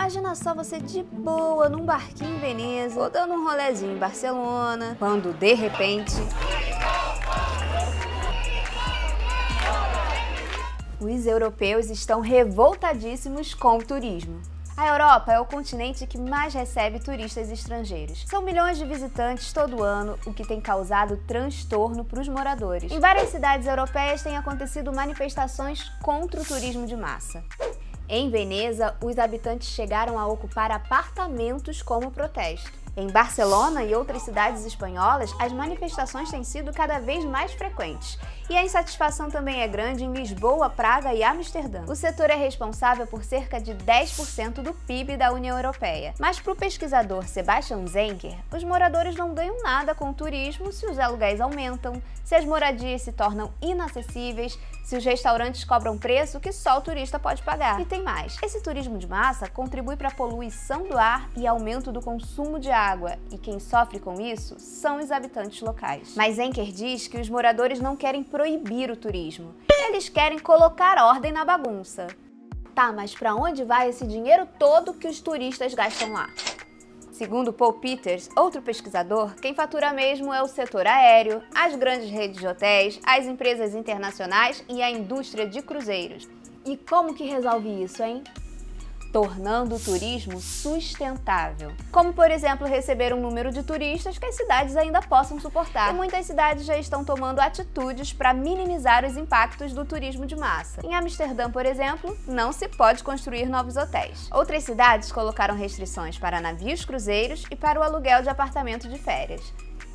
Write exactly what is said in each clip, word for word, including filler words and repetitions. Imagina só você de boa num barquinho em Veneza, ou dando um rolezinho em Barcelona, quando de repente os europeus estão revoltadíssimos com o turismo. A Europa é o continente que mais recebe turistas estrangeiros. São milhões de visitantes todo ano, o que tem causado transtorno para os moradores. Em várias cidades europeias têm acontecido manifestações contra o turismo de massa. Em Veneza, os habitantes chegaram a ocupar apartamentos como protesto. Em Barcelona e outras cidades espanholas, as manifestações têm sido cada vez mais frequentes. E a insatisfação também é grande em Lisboa, Praga e Amsterdã. O setor é responsável por cerca de dez por cento do P I B da União Europeia. Mas para o pesquisador Sebastian Zenker, os moradores não ganham nada com o turismo se os aluguéis aumentam, se as moradias se tornam inacessíveis, se os restaurantes cobram preço que só o turista pode pagar. E tem mais. Esse turismo de massa contribui para a poluição do ar e aumento do consumo de água, e quem sofre com isso são os habitantes locais. Mas Zenker diz que os moradores não querem proibir o turismo, eles querem colocar ordem na bagunça. Tá, mas para onde vai esse dinheiro todo que os turistas gastam lá? Segundo Paul Peters, outro pesquisador, quem fatura mesmo é o setor aéreo, as grandes redes de hotéis, as empresas internacionais e a indústria de cruzeiros. E como que resolve isso, hein? Tornando o turismo sustentável. Como, por exemplo, receber um número de turistas que as cidades ainda possam suportar. E muitas cidades já estão tomando atitudes para minimizar os impactos do turismo de massa. Em Amsterdã, por exemplo, não se pode construir novos hotéis. Outras cidades colocaram restrições para navios cruzeiros e para o aluguel de apartamento de férias.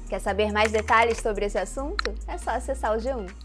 Quer saber mais detalhes sobre esse assunto? É só acessar o G um.